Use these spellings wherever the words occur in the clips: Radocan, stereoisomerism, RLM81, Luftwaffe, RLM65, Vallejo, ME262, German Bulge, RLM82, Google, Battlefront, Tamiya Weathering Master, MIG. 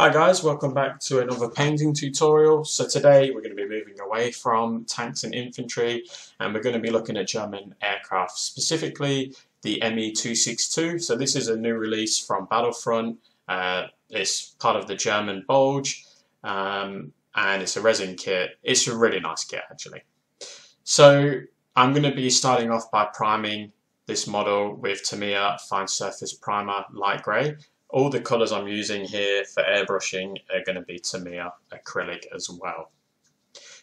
Hi guys, welcome back to another painting tutorial. So today we're going to be moving away from tanks and infantry and we're going to be looking at German aircraft, specifically the ME262. So this is a new release from Battlefront. It's part of the German Bulge and it's a resin kit. It's a really nice kit actually. So I'm going to be starting off by priming this model with Tamiya Fine Surface Primer Light Grey. All the colours I'm using here for airbrushing are going to be Tamiya acrylic as well.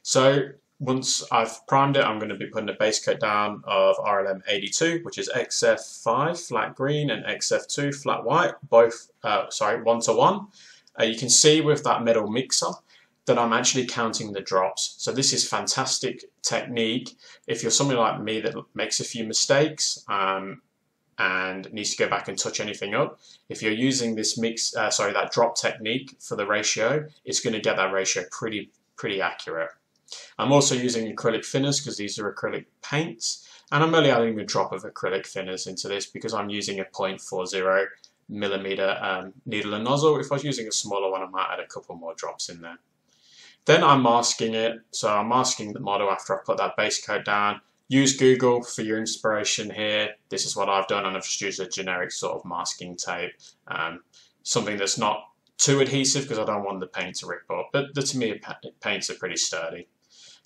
So once I've primed it, I'm going to be putting a base coat down of RLM82, which is XF5 flat green and XF2 flat white, both 1:1. You can see with that metal mixer that I'm actually counting the drops. So this is fantastic technique if you're somebody like me that makes a few mistakes and needs to go back and touch anything up. If you're using this that drop technique for the ratio, it's going to get that ratio pretty accurate. I'm also using acrylic thinners because these are acrylic paints, and I'm only adding a drop of acrylic thinners into this because I'm using a 0.40mm needle and nozzle. If I was using a smaller one, I might add a couple more drops in there. Then I'm masking it, so I'm masking the model after I put that base coat down. Use Google for your inspiration here. This is what I've done, and I've just used a generic sort of masking tape, something that's not too adhesive because I don't want the paint to rip up, but the Tamiya paints are pretty sturdy.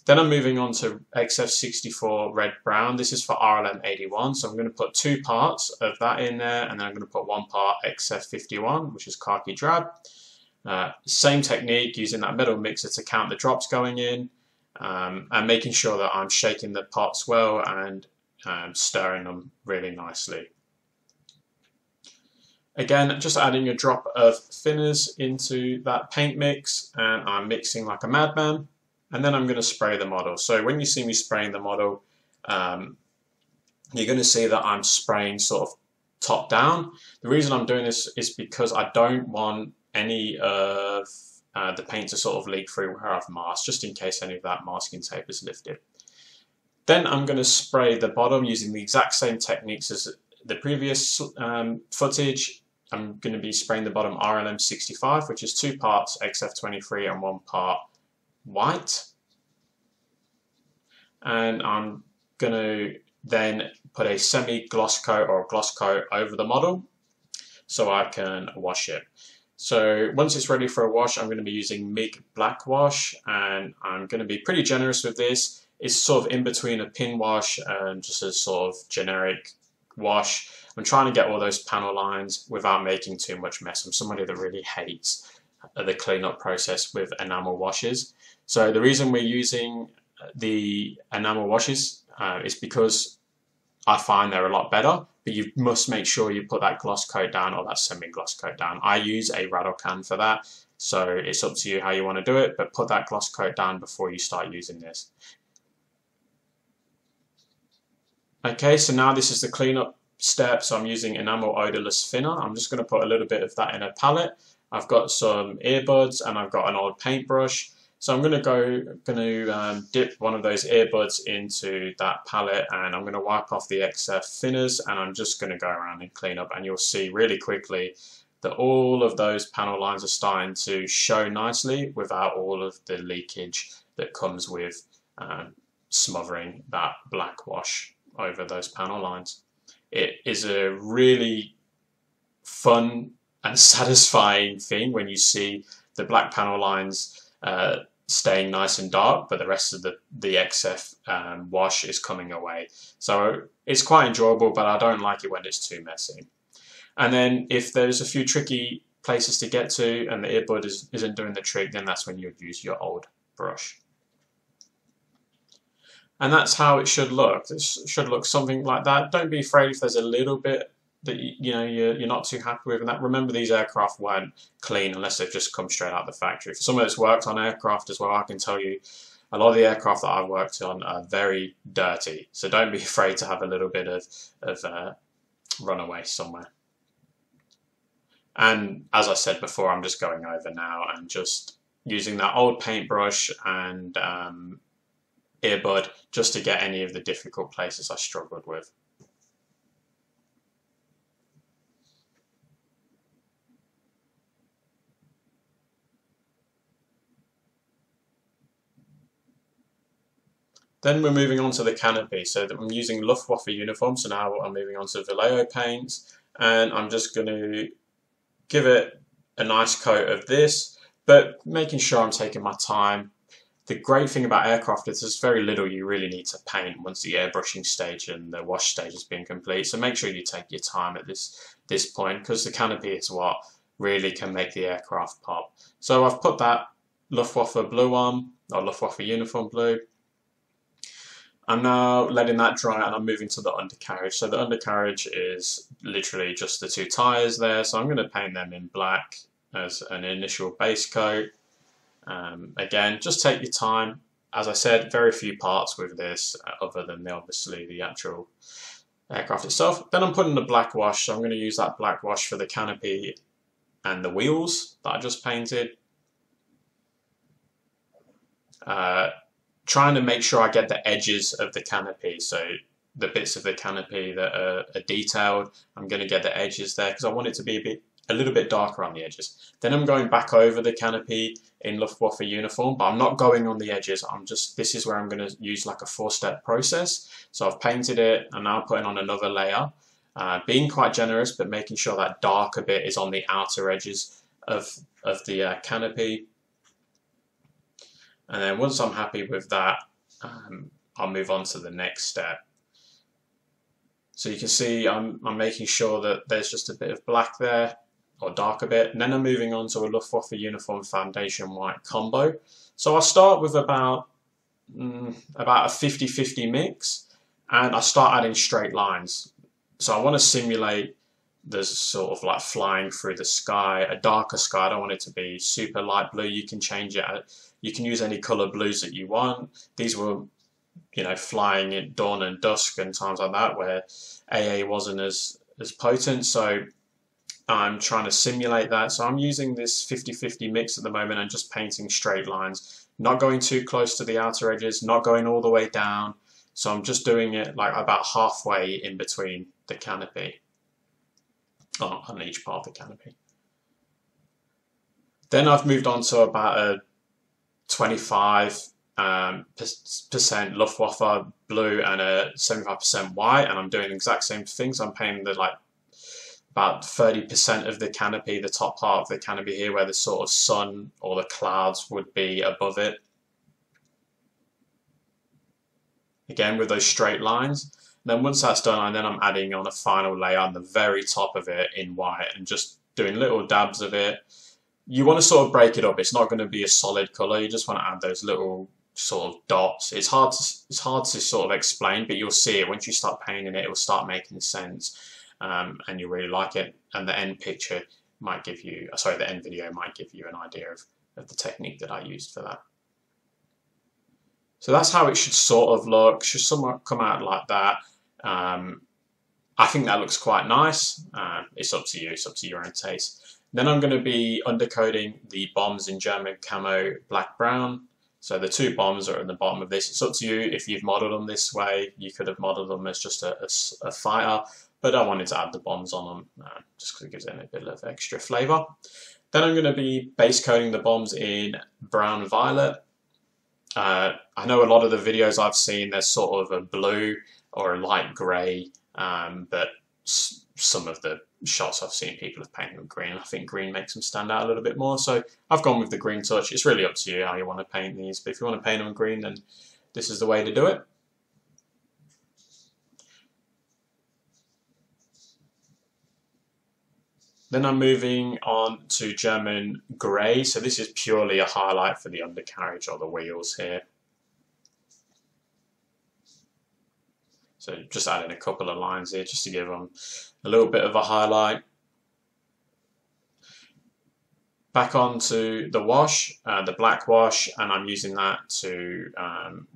Then I'm moving on to XF64 Red Brown. This is for RLM81, so I'm going to put two parts of that in there, and then I'm going to put one part XF51, which is Khaki Drab. Same technique, using that metal mixer to count the drops going in. And making sure that I'm shaking the pots well and stirring them really nicely. Again, just adding a drop of thinners into that paint mix, and I'm mixing like a madman, and then I'm going to spray the model. So when you see me spraying the model, you're going to see that I'm spraying sort of top down. The reason I'm doing this is because I don't want any of the paint to sort of leak through where I've masked, just in case any of that masking tape is lifted. Then I'm going to spray the bottom using the exact same techniques as the previous footage. I'm going to be spraying the bottom RLM65, which is two parts XF23 and one part white. And I'm going to then put a semi-gloss coat or a gloss coat over the model so I can wash it. So once it's ready for a wash, I'm going to be using MIG black wash, and I'm going to be pretty generous with this. It's sort of in between a pin wash and just a sort of generic wash. I'm trying to get all those panel lines without making too much mess. I'm somebody that really hates the cleanup process with enamel washes. So the reason we're using the enamel washes is because I find they're a lot better, but you must make sure you put that gloss coat down or that semi-gloss coat down. I use a Radocan for that, so it's up to you how you want to do it, but put that gloss coat down before you start using this. Okay, so now this is the cleanup step, so I'm using enamel odorless thinner. I'm just going to put a little bit of that in a palette. I've got some earbuds and I've got an old paintbrush. So I'm going to dip one of those earbuds into that palette, and I'm going to wipe off the excess thinners, and I'm just going to go around and clean up, and you'll see really quickly that all of those panel lines are starting to show nicely without all of the leakage that comes with smothering that black wash over those panel lines. It is a really fun and satisfying thing when you see the black panel lines staying nice and dark, but the rest of the XF wash is coming away. So it's quite enjoyable, but I don't like it when it's too messy. And then if there's a few tricky places to get to and the earbud isn't doing the trick, then that's when you'd use your old brush. And that's how it should look. This should look something like that. Don't be afraid if there's a little bit that you're not too happy with, and that, remember, these aircraft weren't clean unless they've just come straight out of the factory. For someone that's worked on aircraft as well, I can tell you a lot of the aircraft that I've worked on are very dirty, so don't be afraid to have a little bit of runaway somewhere. And as I said before, I'm just going over now and just using that old paintbrush and earbud just to get any of the difficult places I struggled with. Then we're moving on to the canopy, so that I'm using Luftwaffe uniforms, so now I'm moving on to Vallejo paints, and I'm just going to give it a nice coat of this, but making sure I'm taking my time. The great thing about aircraft is there's very little you really need to paint once the airbrushing stage and the wash stage has been complete, so make sure you take your time at this point, because the canopy is what really can make the aircraft pop. So I've put that Luftwaffe blue on, or Luftwaffe uniform blue. I'm now letting that dry and I'm moving to the undercarriage. So the undercarriage is literally just the two tyres there, so I'm going to paint them in black as an initial base coat. Again, just take your time. As I said, very few parts with this other than obviously the actual aircraft itself. Then I'm putting the black wash, so I'm going to use that black wash for the canopy and the wheels that I just painted. Trying to make sure I get the edges of the canopy, so the bits of the canopy that are detailed, I'm going to get the edges there because I want it to be a little bit darker on the edges. Then I'm going back over the canopy in Luftwaffe uniform, but I'm not going on the edges. This is where I'm going to use like a four-step process. So I've painted it and now I'm putting on another layer, being quite generous, but making sure that darker bit is on the outer edges of the canopy. And then once I'm happy with that, I'll move on to the next step. So you can see I'm making sure that there's just a bit of black there, or darker bit, and then I'm moving on to a Luftwaffe uniform foundation white combo. So I start with about a 50-50 mix, and I start adding straight lines. So I want to simulate there's sort of like flying through the sky, a darker sky. I don't want it to be super light blue. You can change it. You can use any color blues that you want. These were, you know, flying at dawn and dusk and times like that where AA wasn't as potent. So I'm trying to simulate that. So I'm using this 50-50 mix at the moment and just painting straight lines, not going too close to the outer edges, not going all the way down. So I'm just doing it like about halfway in between the canopy. On each part of the canopy. Then I've moved on to about a 25% Luftwaffe blue and a 75% white, and I'm doing the exact same thing. So I'm painting about 30% of the canopy, the top part of the canopy here, where the sort of sun or the clouds would be above it. Again with those straight lines. Then once that's done, and then I'm adding on a final layer on the very top of it in white and just doing little dabs of it. You want to sort of break it up. It's not going to be a solid colour. You just want to add those little sort of dots. It's hard to sort of explain, but you'll see it. Once you start painting it, it will start making sense and you'll really like it. And the end picture might give you, sorry, the end video might give you an idea of the technique that I used for that. So that's how it should sort of look. It should somewhat come out like that. I think that looks quite nice. It's up to you. It's up to your own taste. Then I'm going to be undercoating the bombs in German camo black brown. So the two bombs are at the bottom of this. It's up to you if you've modelled them this way. You could have modelled them as just a fighter, but I wanted to add the bombs on them just because it gives them a bit of extra flavour. Then I'm going to be base coating the bombs in brown violet. I know a lot of the videos I've seen, there's sort of a blue or a light grey, but some of the shots I've seen people have painted with green. I think green makes them stand out a little bit more, so I've gone with the green touch. It's really up to you how you want to paint these, but if you want to paint them in green, then this is the way to do it. Then I'm moving on to German grey, so this is purely a highlight for the undercarriage or the wheels here. So just adding a couple of lines here just to give them a little bit of a highlight. Back on to the wash, the black wash, and I'm using that to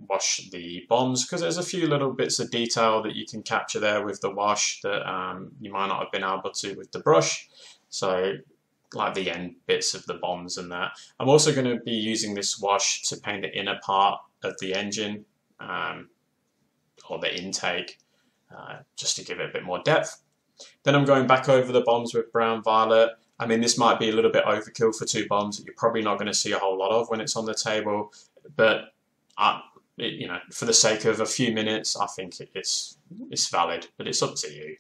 wash the bombs because there's a few little bits of detail that you can capture there with the wash that you might not have been able to with the brush. So like the end bits of the bombs and that. I'm also going to be using this wash to paint the inner part of the engine or the intake just to give it a bit more depth. Then I'm going back over the bombs with brown violet. I mean, this might be a little bit overkill for two bombs that you're probably not going to see a whole lot of when it's on the table, but you know, for the sake of a few minutes, I think it's valid, but it's up to you.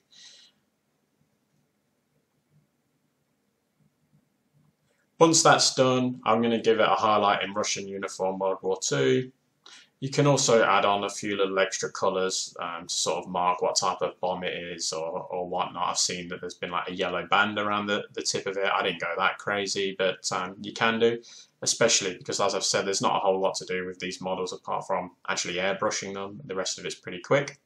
Once that's done, I'm going to give it a highlight in Russian uniform World War II. You can also add on a few little extra colours to sort of mark what type of bomb it is or whatnot. I've seen that there's been like a yellow band around the tip of it. I didn't go that crazy, but you can do, especially because, as I've said, there's not a whole lot to do with these models apart from actually airbrushing them. The rest of it's pretty quick.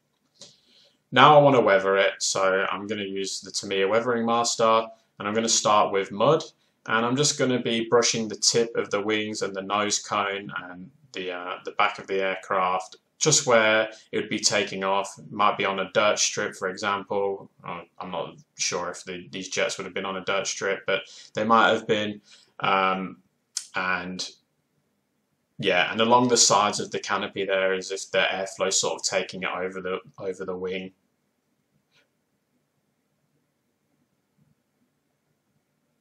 Now I want to weather it, so I'm going to use the Tamiya Weathering Master, and I'm going to start with mud. And I'm just going to be brushing the tip of the wings and the nose cone and the back of the aircraft, just where it would be taking off. It might be on a dirt strip, for example. I'm not sure if these jets would have been on a dirt strip, but they might have been. And along the sides of the canopy there is if the airflow sort of taking it over the wing.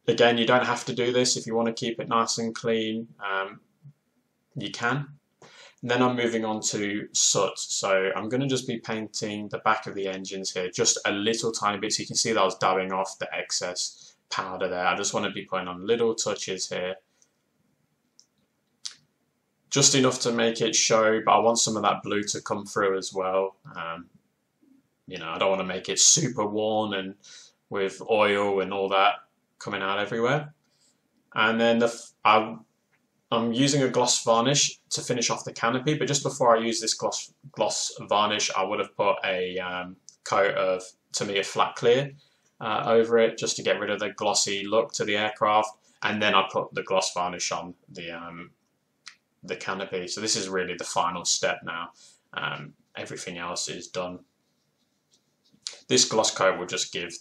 Again, you don't have to do this if you want to keep it nice and clean, you can. And then I'm moving on to soot. So I'm going to just be painting the back of the engines here, just a little tiny bit. So you can see that I was dabbing off the excess powder there. I just want to be putting on little touches here. Just enough to make it show, but I want some of that blue to come through as well. You know, I don't want to make it super worn and with oil and all that coming out everywhere. And then I'm using a gloss varnish to finish off the canopy, but just before I use this gloss varnish, I would have put a coat of Tamiya Flat Clear over it, just to get rid of the glossy look to the aircraft, and then I put the gloss varnish on the canopy. So this is really the final step now. Everything else is done. This gloss coat will just give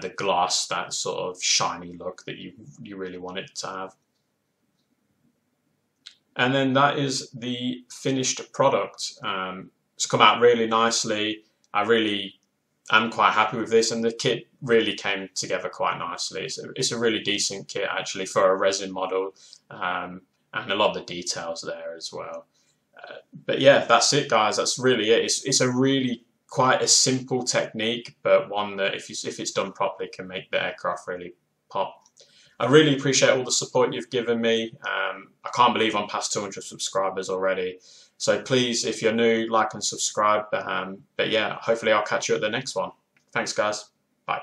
the glass that sort of shiny look that you really want it to have. And then that is the finished product. It's come out really nicely. I really am quite happy with this, and the kit really came together quite nicely. It's a really decent kit actually for a resin model, and a lot of the details there as well. But yeah, that's it guys, that's really it. It's a really quite a simple technique, but one that if it's done properly can make the aircraft really pop. I really appreciate all the support you've given me. I can't believe I'm past 200 subscribers already. So please, if you're new, like and subscribe. But yeah, hopefully I'll catch you at the next one. Thanks guys. Bye.